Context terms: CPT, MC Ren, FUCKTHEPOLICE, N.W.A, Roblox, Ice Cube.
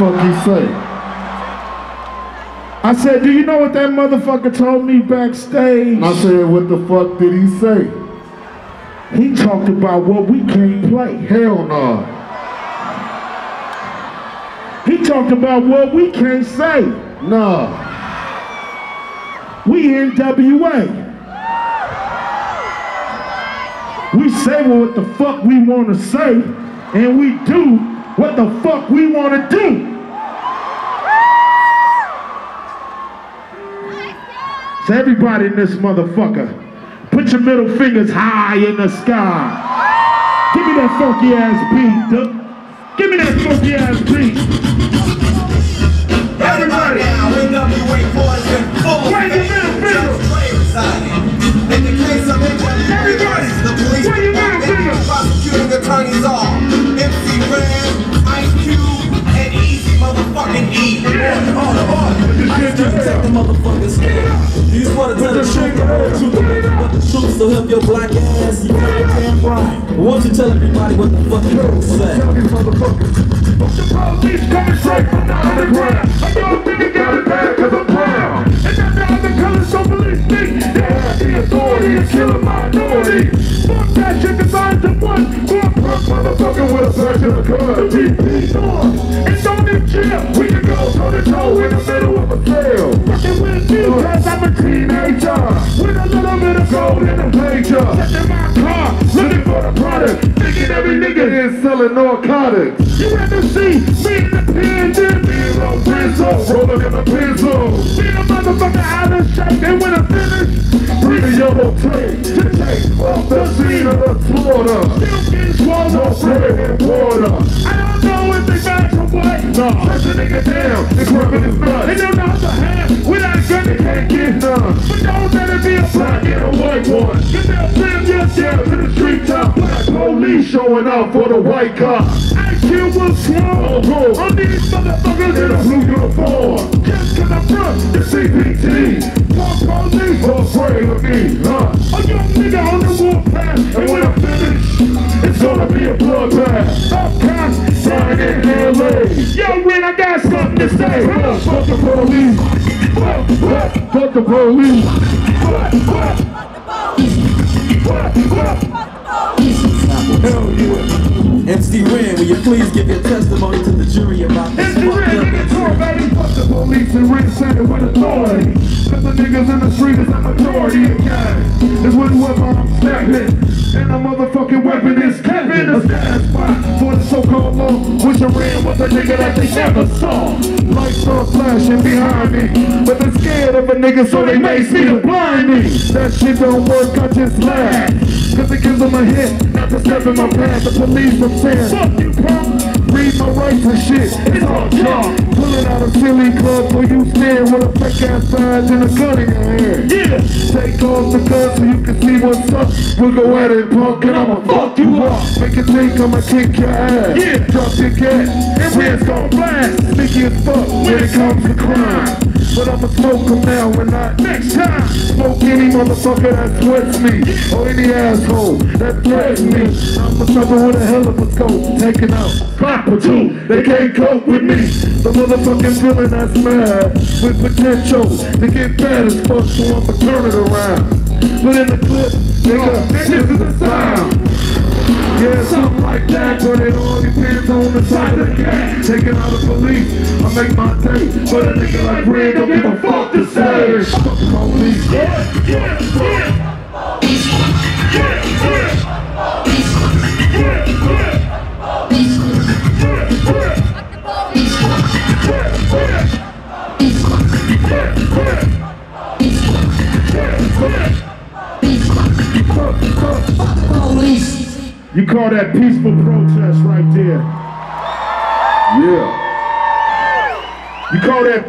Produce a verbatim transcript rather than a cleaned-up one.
fuck you say? I said, do you know what that motherfucker told me backstage? I said, what the fuck did he say? He talked about what we can't play. Hell no. He talked about what we can't say. No. We N W A We say what the fuck we want to say, and we do what the fuck we want to do. So everybody in this motherfucker, put your middle fingers high in the sky. Give me that funky ass beat, duh. Give me that funky ass beat. Everybody, wave your middle finger. In the case of everybody. Prosecuting attorneys are M C Ren, Ice Cube, and Easy Motherfucking E. Yeah. On the order, I still protect the motherfuckers. Yeah. You just wanna tell the truth, the whole truth, nothing but the truth. So help your black ass, you goddamn right. Won't you tell everybody what the fuck you gonna say? Tell these motherfuckers, the police coming straight from the underground. I don't think it got it bad 'cause I'm proud, and that's the other color, so believe me. They have the authority to kill a minority. Fuck that shit, besides the one for a punk motherfucker with a flash of a gun. The T P's on, it's on the jail. We can go toe to toe in the middle of a jail. Fucking with me, cause I'm a teenager with a little bit of gold in a major. Sitting in my car, looking for the product, thinking every nigga is selling narcotics. You had to see me in the pen, then me in a pencil, rolling in a pencil. Me in a motherfucker out of shape, and when I finish, breathing your whole tape to take off the scene of the slaughter. Still getting swallowed, no bread and water. I don't know if they got your white. No, press a nigga down, it's working his nuts. They don't know how to have, without a gun they can't get none. But don't let it be a black and a white one, 'cause they'll slam your down to the street top. Black police showing up for the white cop. Ice Cube will slow on these motherfuckers in a blue uniform. Just 'cause I front the C P T, fuck police are afraid of me, huh? A young nigga on the warpath, and when I finish, it's gonna be a bloodbath. Up cops down in L A Yo, when I got something to say, huh? Fuck the police, fuck, fuck, fuck the police, fuck, fuck, fuck the police, fuck, fuck, fuck the police. Hell yeah. M C Ren, will you please give your testimony to the jury about this? M C Ren, nigga, talk, baby. Fuck the police and Ren standing with authority. Cause the niggas in the street is a majority of guys. It's when weapon I'm snapping, and a motherfucking weapon is capping. A stand spot for the so-called law. Wish I ran with a nigga that they never saw. Lights are flashing behind me, but they're scared of a nigga, so they may see the blind me. That shit don't work, I just laugh. Cause it gives them a hit, not to step in my path. The police were saying, fuck you, punk. Read my rights and shit, it's all talk. Pulling out a silly club for you stand with a fake ass size and a gun in your hand. Yeah! Take off the gun so you can see what's up. We'll go at it, punk, and I'ma fuck you up. Make it think I'ma kick your ass. Yeah! Drop your cat, and red's gon' blast. Sneaky as fuck when it comes to crime. But I'ma smoke them now and not next time. Smoke any motherfucker that sweats me, or any asshole that threatens me. I'm a sucker with a hell of a scope, taking out cop or two. They can't cope with me. The motherfucking villain that's mad, with potential to get bad as fuck, so I'ma turn it around. But in the clip, nigga, this is the sound. Yeah, something like that, but it all depends on the side of the cat. Taking out the police, I make my tape, but a nigga like Red don't give a fuck to say. Fuck the police, yeah, yeah, yeah. Yeah, yeah, yeah, yeah. You call that peaceful protest right there. Yeah. You call that